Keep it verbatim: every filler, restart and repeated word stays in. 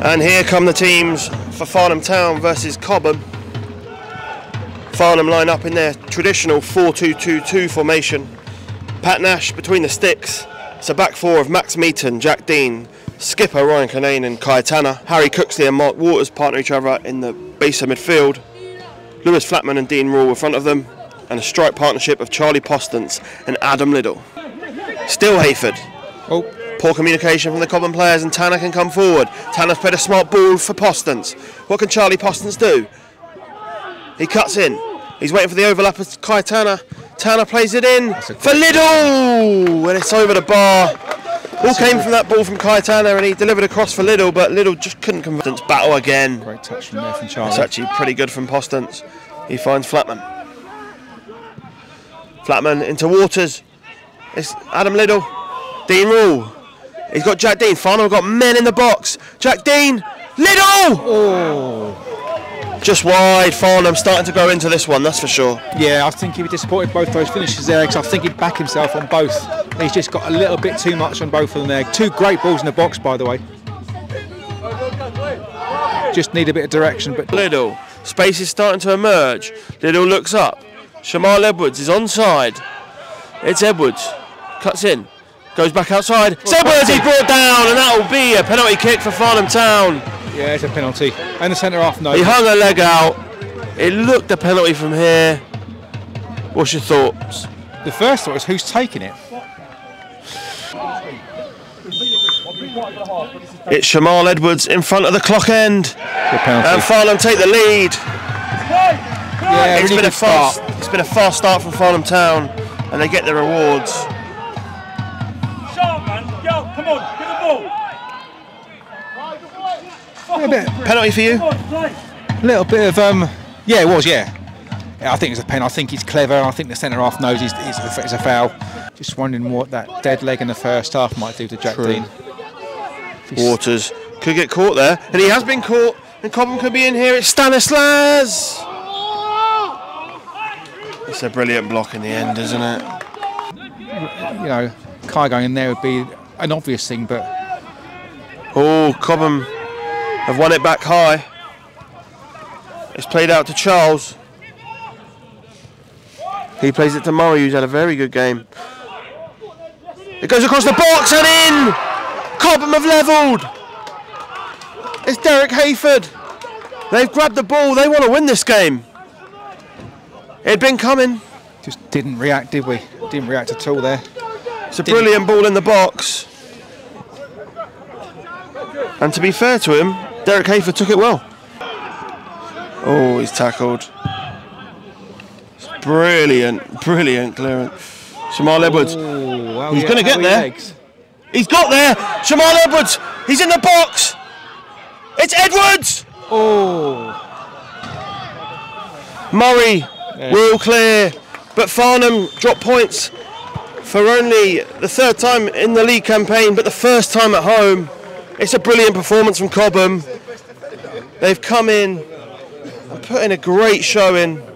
And here come the teams for Farnham Town versus Cobham. Farnham line up in their traditional four two two two formation. Pat Nash between the sticks. It's a back four of Max Mayton, Jack Dean, skipper Ryan Kinane and Kai Tanner. Harry Cooksley and Mark Waters partner each other in the base of midfield. Lewis Flatman and Dean Rule in front of them. And a strike partnership of Charlie Postance and Adam Liddle. Still Hayford. Oh. Poor communication from the Cobham players, and Tanner can come forward. Tanner's played a smart ball for Postance. What can Charlie Postance do? He cuts in. He's waiting for the overlap of Kai Tanner. Tanner plays it in for Liddle, and it's over the bar. All came from that ball from Kai Tanner, and he delivered a cross for Liddle, but Liddle just couldn't convert. Battle again. Great touch from there from Charlie. It's actually pretty good from Postance. He finds Flatman. Flatman into Waters. It's Adam Liddle. Dean Rule. He's got Jack Dean. Farnham got men in the box. Jack Dean. Liddle! Oh. Just wide. Farnham starting to go into this one, that's for sure. Yeah, I think he was disappointed both those finishes there, because I think he'd back himself on both. He's just got a little bit too much on both of them there. Two great balls in the box, by the way. Just need a bit of direction. But Liddle. Space is starting to emerge. Liddle looks up. Shamal Edwards is onside. It's Edwards. Cuts in. Goes back outside. It's Edwards, he's brought down, and that will be a penalty kick for Farnham Town. Yeah, it's a penalty. And the centre half, no. He hung a leg out. It looked a penalty from here. What's your thoughts? The first thought was, who's taking it? It's Shamal Edwards in front of the clock end. And Farnham take the lead. Yeah, it's, really been a fast, it's been a fast start for Farnham Town, and they get their rewards. A bit penalty for you? A little bit of, um, yeah, it was, yeah. yeah I think it's a pen. I think he's clever. I think the centre half knows it's, it's, a, it's a foul. Just wondering what that dead leg in the first half might do to Jack True. Dean. Waters could get caught there, and he has been caught, and Cobham could be in here. It's Stanislas. It's a brilliant block in the end, isn't it? You know, Kai going in there would be an obvious thing, but. Oh, Cobham. Have won it back high. It's played out to Charles. He plays it to Murray, who's had a very good game. It goes across the box and in! Cobham have levelled! It's Derek Hayford. They've grabbed the ball, they want to win this game. It had been coming. Just didn't react, did we? Didn't react at all there. It's a didn't. brilliant ball in the box. And to be fair to him, Derek Hayford took it well. Oh, he's tackled. It's brilliant, brilliant clearance. Shamal Edwards. Oh, well, he's yeah, going to get there. Legs. He's got there. Shamal Edwards. He's in the box. It's Edwards. Oh. Murray yeah. will clear. But Farnham drop points for only the third time in the league campaign, but the first time at home. It's a brilliant performance from Cobham. They've come in and put in a great showing.